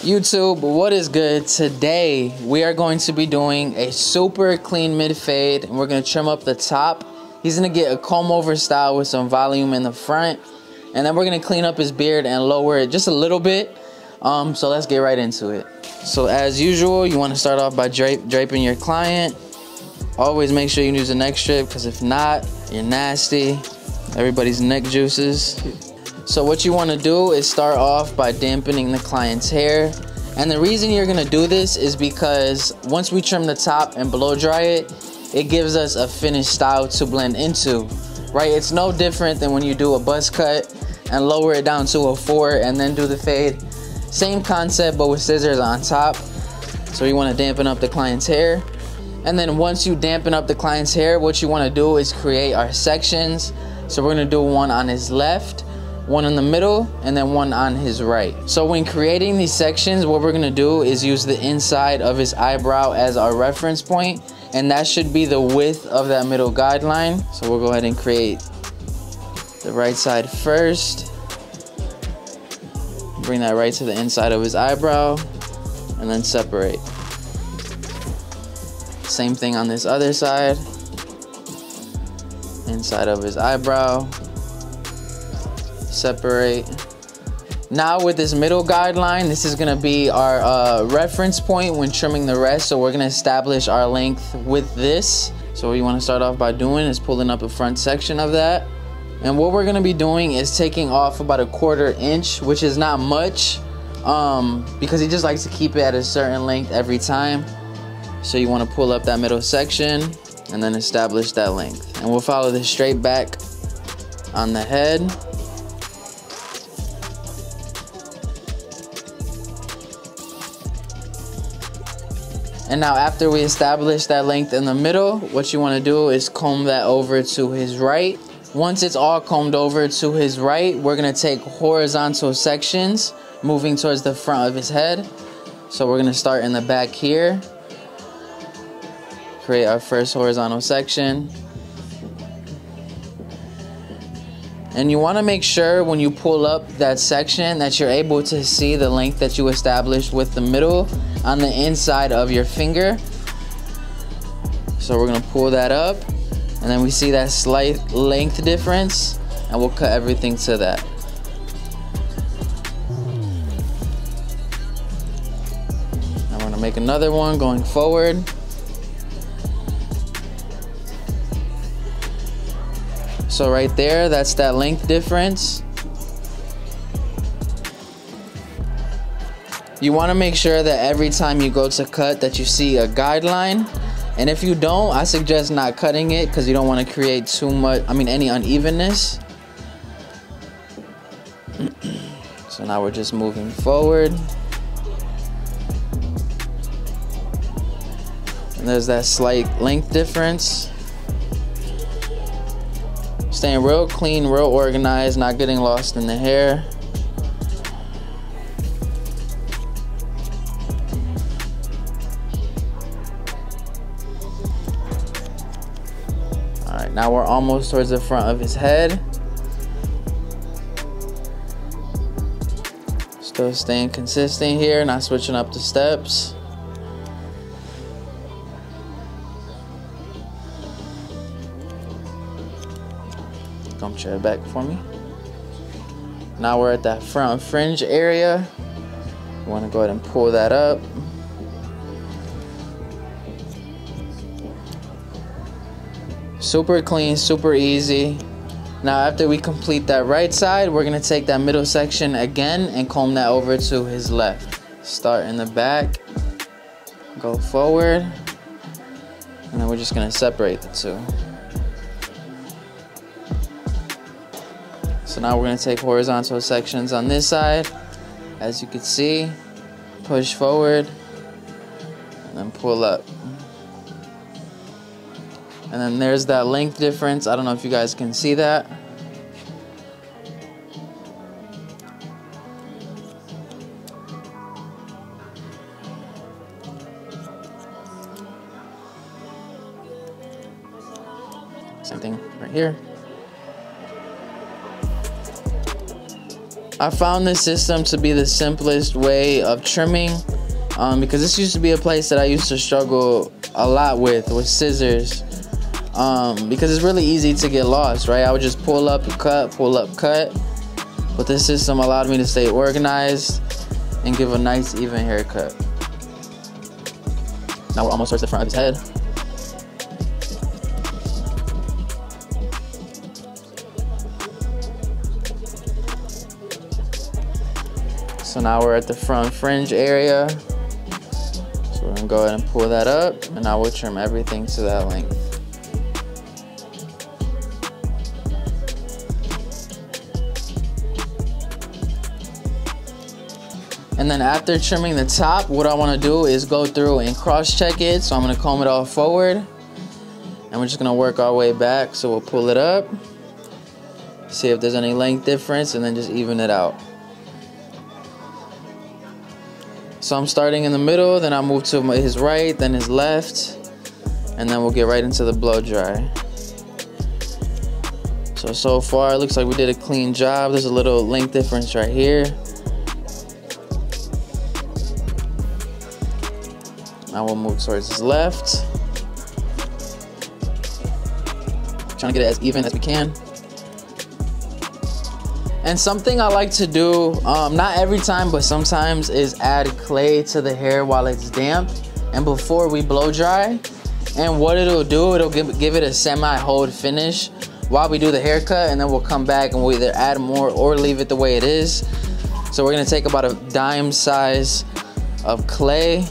YouTube, what is good? Today we are going to be doing a super clean mid fade, and we're going to trim up the top. He's going to get a comb over style with some volume in the front, and then we're going to clean up his beard and lower it just a little bit. So let's get right into it. So as usual, you want to start off by draping your client. Always make sure you use a neck strip, because if not, you're nasty. Everybody's neck juices. So what you want to do is start off by dampening the client's hair. And the reason you're going to do this is because once we trim the top and blow dry it, it gives us a finished style to blend into, right? It's no different than when you do a buzz cut and lower it down to a 4 and then do the fade. Same concept, but with scissors on top. So you want to dampen up the client's hair. And then once you dampen up the client's hair, what you want to do is create our sections. So we're going to do one on his left, one in the middle, and then one on his right. So when creating these sections, what we're gonna do is use the inside of his eyebrow as our reference point, and that should be the width of that middle guideline. So we'll go ahead and create the right side first. Bring that right to the inside of his eyebrow, and then separate. Same thing on this other side. Inside of his eyebrow. Separate. Now with this middle guideline, this is going to be our reference point when trimming the rest. So we're going to establish our length with this. So what you want to start off by doing is pulling up a front section of that. And what we're going to be doing is taking off about 1/4 inch, which is not much, because he just likes to keep it at a certain length every time. So you want to pull up that middle section and then establish that length. And we'll follow this straight back on the head. And now after we establish that length in the middle, what you want to do is comb that over to his right. Once it's all combed over to his right, we're going to take horizontal sections moving towards the front of his head. So we're going to start in the back here. Create our first horizontal section. And you want to make sure when you pull up that section that you're able to see the length that you established with the middle on the inside of your finger. So we're gonna pull that up, and then we see that slight length difference, and we'll cut everything to that. I'm gonna make another one going forward. So right there, that's that length difference. You want to make sure that every time you go to cut that you see a guideline, and if you don't, I suggest not cutting it, because you don't want to create too much, any unevenness. So now we're just moving forward. And there's that slight length difference. Staying real clean, real organized, not getting lost in the hair. Now we're almost towards the front of his head. Still staying consistent here, not switching up the steps. Come chair back for me. Now we're at that front fringe area. You want to go ahead and pull that up. Super clean, super easy. Now after we complete that right side, we're gonna take that middle section again and comb that over to his left. Start in the back, go forward, and then we're just gonna separate the two. So now we're gonna take horizontal sections on this side. As you can see, push forward, and then pull up. And then there's that length difference. I don't know if you guys can see that. Same thing right here. I found this system to be the simplest way of trimming, because this used to be a place that I used to struggle a lot with scissors, because it's really easy to get lost, right? I would just pull up and cut, pull up, cut. But this system allowed me to stay organized and give a nice even haircut. Now we're almost towards the front of his head. So now we're at the front fringe area. So we're gonna go ahead and pull that up, and I will trim everything to that length. And then after trimming the top, what I wanna do is go through and cross check it. So I'm gonna comb it all forward, and we're just gonna work our way back. So we'll pull it up, see if there's any length difference, and then just even it out. So I'm starting in the middle, then I move to his right, then his left, and then we'll get right into the blow dry. So far, it looks like we did a clean job. There's a little length difference right here. Now we'll move towards his left. Trying to get it as even as we can. And something I like to do, not every time, but sometimes, is add clay to the hair while it's damp and before we blow dry. And what it'll do, it'll give it a semi-hold finish while we do the haircut, and then we'll come back and we'll either add more or leave it the way it is. So we're gonna take about a dime size of clay.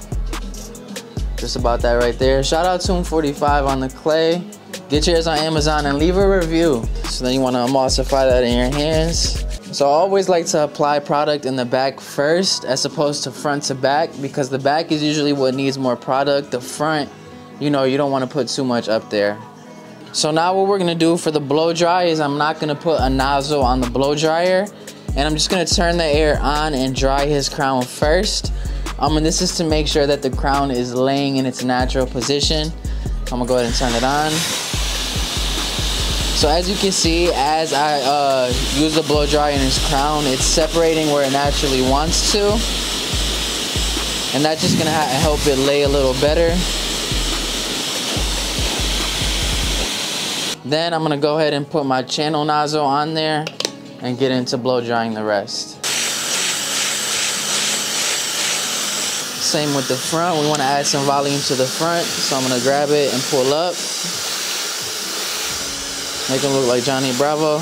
Just about that right there. Shout out Tune 45 on the clay. Get yours on Amazon and leave a review. So then you want to emulsify that in your hands. So I always like to apply product in the back first as opposed to front to back, because the back is usually what needs more product. The front, you know, you don't want to put too much up there. So now what we're going to do for the blow dry is I'm not going to put a nozzle on the blow dryer, and I'm just going to turn the air on and dry his crown first. And this is to make sure that the crown is laying in its natural position. I'm going to go ahead and turn it on. So as you can see, as I use the blow dryer in his crown, it's separating where it naturally wants to. And that's just gonna help it lay a little better. Then I'm gonna go ahead and put my channel nozzle on there and get into blow drying the rest. Same with the front. We wanna add some volume to the front. So I'm gonna grab it and pull up. Make him look like Johnny Bravo.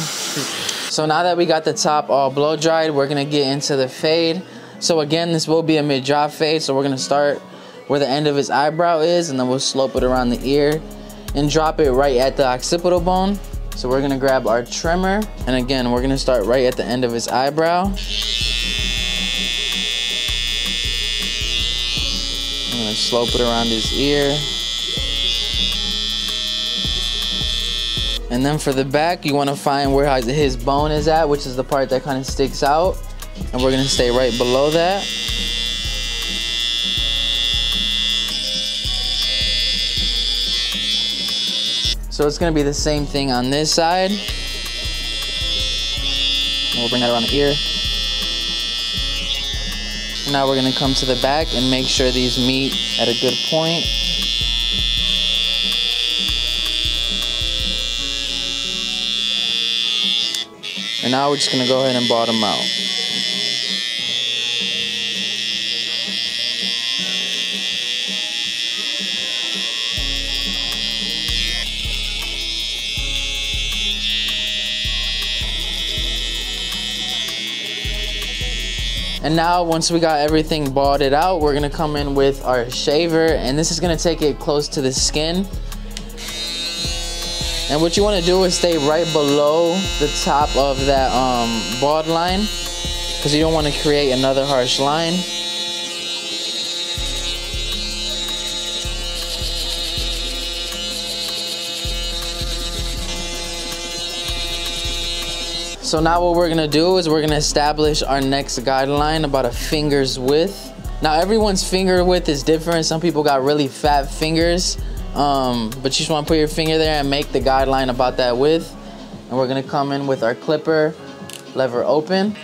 So now that we got the top all blow dried, we're gonna get into the fade. So again, this will be a mid-drop fade. So we're gonna start where the end of his eyebrow is, and then we'll slope it around the ear and drop it right at the occipital bone. So we're gonna grab our trimmer. And again, we're gonna start right at the end of his eyebrow. I'm gonna slope it around his ear. And then for the back, you want to find where his bone is at, which is the part that kind of sticks out. And we're going to stay right below that. So it's going to be the same thing on this side. And we'll bring that around the ear. Now we're going to come to the back and make sure these meet at a good point. And now we're just gonna go ahead and bottom out. And now once we got everything bottomed out, we're gonna come in with our shaver, and this is gonna take it close to the skin. And what you want to do is stay right below the top of that bald line, because you don't want to create another harsh line. So now what we're going to do is we're going to establish our next guideline about a finger's width. Now everyone's finger width is different. Some people got really fat fingers. But you just want to put your finger there and make the guideline about that width. And we're going to come in with our clipper lever open.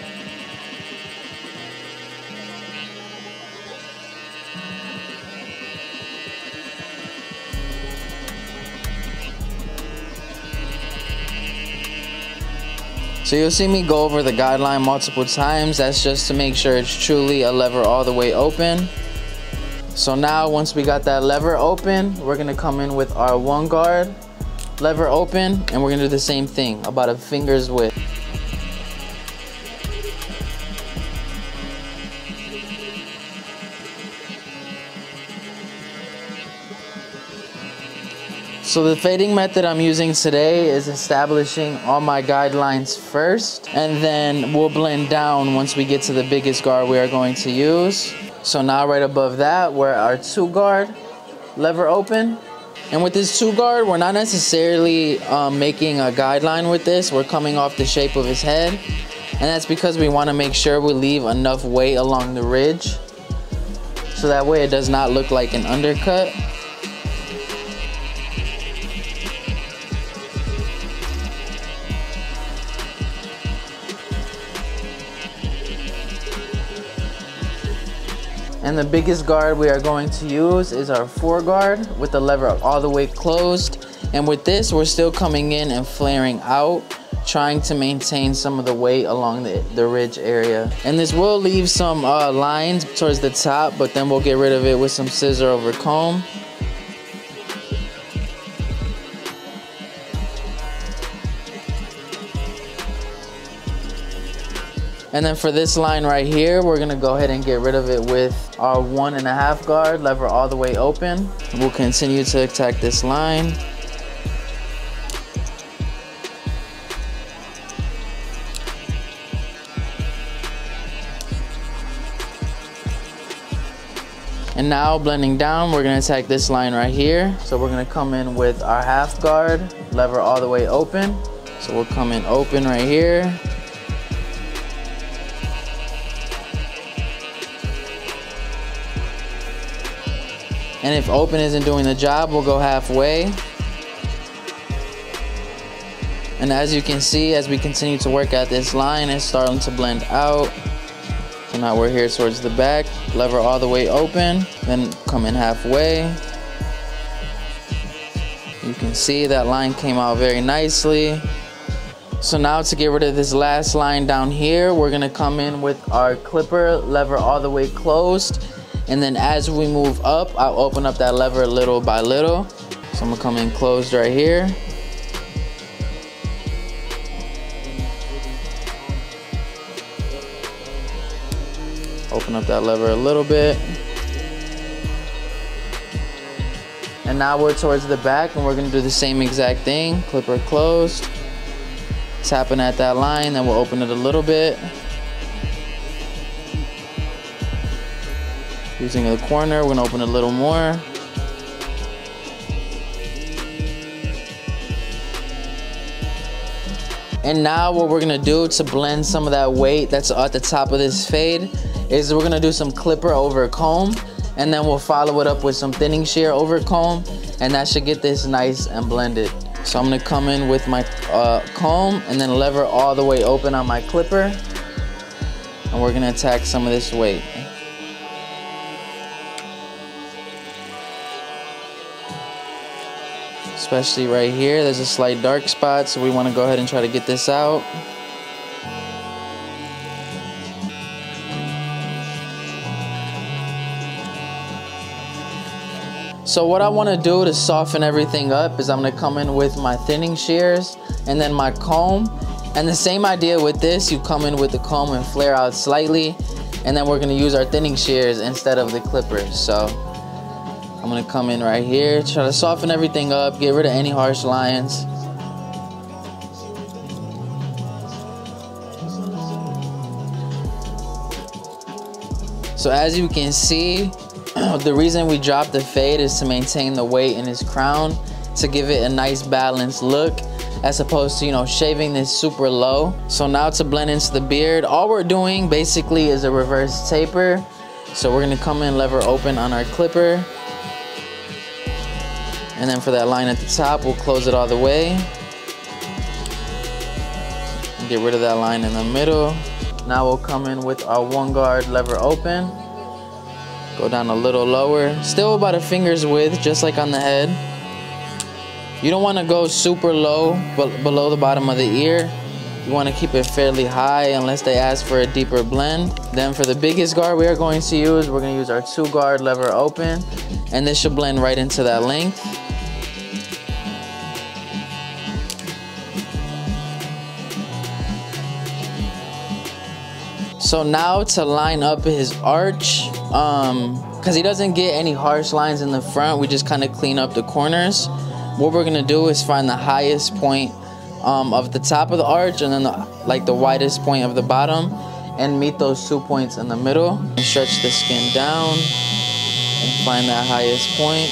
So you'll see me go over the guideline multiple times. That's just to make sure it's truly a lever all the way open. So now once we got that lever open, we're gonna come in with our one guard, lever open, and we're gonna do the same thing, about a finger's width. So the fading method I'm using today is establishing all my guidelines first, and then we'll blend down once we get to the biggest guard we are going to use. So now right above that, we're our two guard, lever open. And with this two guard, we're not necessarily making a guideline with this. We're coming off the shape of his head. And that's because we want to make sure we leave enough weight along the ridge, so that way it does not look like an undercut. And the biggest guard we are going to use is our foreguard with the lever all the way closed. And with this, we're still coming in and flaring out, trying to maintain some of the weight along the ridge area. And this will leave some lines towards the top, but then we'll get rid of it with some scissor over comb. And then for this line right here, we're gonna go ahead and get rid of it with our 1.5 guard, lever all the way open. We'll continue to attack this line. And now blending down, we're gonna attack this line right here. So we're gonna come in with our 1/2 guard, lever all the way open. So we'll come in open right here. And if open isn't doing the job, we'll go halfway. And as you can see, as we continue to work at this line, it's starting to blend out. So now we're here towards the back, lever all the way open, then come in halfway. You can see that line came out very nicely. So now to get rid of this last line down here, we're gonna come in with our clipper, lever all the way closed. And then as we move up, I'll open up that lever little by little. So I'm gonna come in closed right here. Open up that lever a little bit. And now we're towards the back and we're gonna do the same exact thing. Clipper closed, tapping at that line, then we'll open it a little bit. Using the corner, we're gonna open it a little more. And now what we're gonna do to blend some of that weight that's at the top of this fade is we're gonna do some clipper over comb, and then we'll follow it up with some thinning shear over comb, and that should get this nice and blended. So I'm gonna come in with my comb and then lever all the way open on my clipper, and we're gonna attack some of this weight. Especially right here, there's a slight dark spot, so we want to go ahead and try to get this out. So what I want to do to soften everything up is I'm going to come in with my thinning shears and then my comb. And the same idea with this, you come in with the comb and flare out slightly, and then we're going to use our thinning shears instead of the clipper. So I'm gonna come in right here, try to soften everything up, get rid of any harsh lines. So as you can see, the reason we dropped the fade is to maintain the weight in his crown, to give it a nice balanced look, as opposed to, you know, shaving this super low. So now to blend into the beard, all we're doing basically is a reverse taper. So we're gonna come in, lever open on our clipper. And then for that line at the top, we'll close it all the way. And get rid of that line in the middle. Now we'll come in with our one guard, lever open. Go down a little lower. Still about a finger's width, just like on the head. You don't want to go super low, but below the bottom of the ear. You want to keep it fairly high unless they ask for a deeper blend. Then for the biggest guard we are going to use, we're going to use our 2 guard lever open, and this should blend right into that length. So now to line up his arch, because he doesn't get any harsh lines in the front, we just kind of clean up the corners. What we're going to do is find the highest point of the top of the arch, and then the widest point of the bottom, and meet those 2 points in the middle, and stretch the skin down and find that highest point.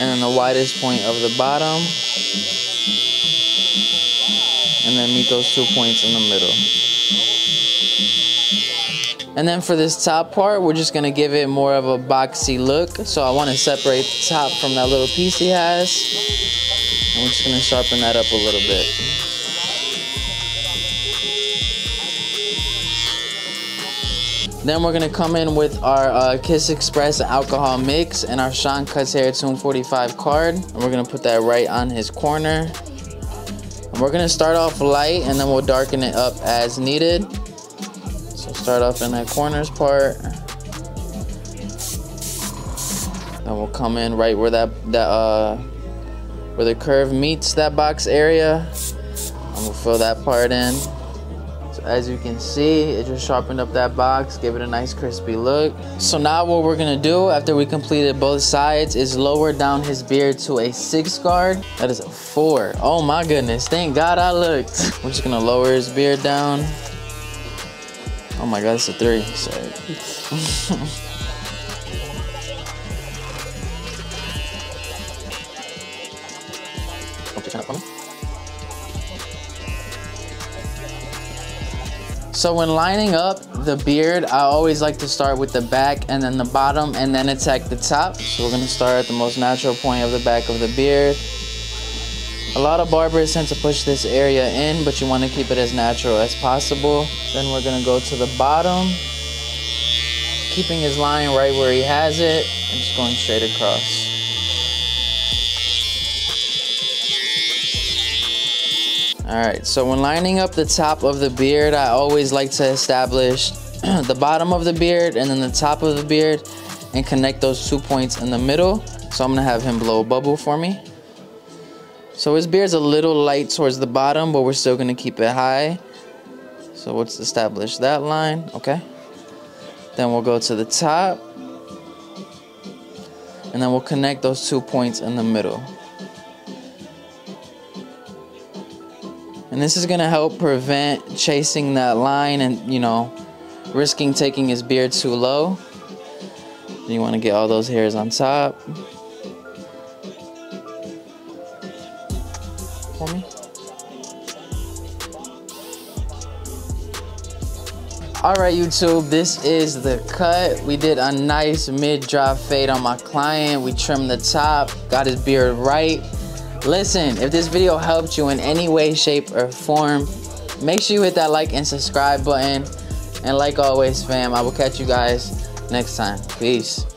And then the widest point of the bottom, and then meet those 2 points in the middle. And then for this top part, we're just gonna give it more of a boxy look. So I wanna separate the top from that little piece he has. And we're just gonna sharpen that up a little bit. Then we're gonna come in with our Kiss Express Alcohol Mix and our Sean Cuts Hair tune 45 card. And we're gonna put that right on his corner. And we're gonna start off light, and then we'll darken it up as needed. Start off in that corners part, then we'll come in right where where the curve meets that box area, and we'll fill that part in. So as you can see, it just sharpened up that box, gave it a nice crispy look. So now what we're gonna do after we completed both sides is lower down his beard to a 6 guard. That is a 4. Oh my goodness, thank God I looked. We're just gonna lower his beard down. Oh my God, it's a 3, sorry. So when lining up the beard, I always like to start with the back and then the bottom, and then attack the top. So we're gonna start at the most natural point of the back of the beard. A lot of barbers tend to push this area in, but you want to keep it as natural as possible. Then we're going to go to the bottom, keeping his line right where he has it, and just going straight across. Alright, so when lining up the top of the beard, I always like to establish the bottom of the beard and then the top of the beard, and connect those 2 points in the middle. So I'm going to have him blow a bubble for me. So his beard's a little light towards the bottom, but we're still gonna keep it high. So let's establish that line, okay? Then we'll go to the top, and then we'll connect those 2 points in the middle. And this is gonna help prevent chasing that line and, you know, risking taking his beard too low. And you wanna get all those hairs on top. For me. All right, YouTube, this is the cut. We did a nice mid-drop fade on my client. We trimmed the top, got his beard right. Listen, if this video helped you in any way, shape, or form, make sure you hit that like and subscribe button. And like always, fam, I will catch you guys next time. Peace.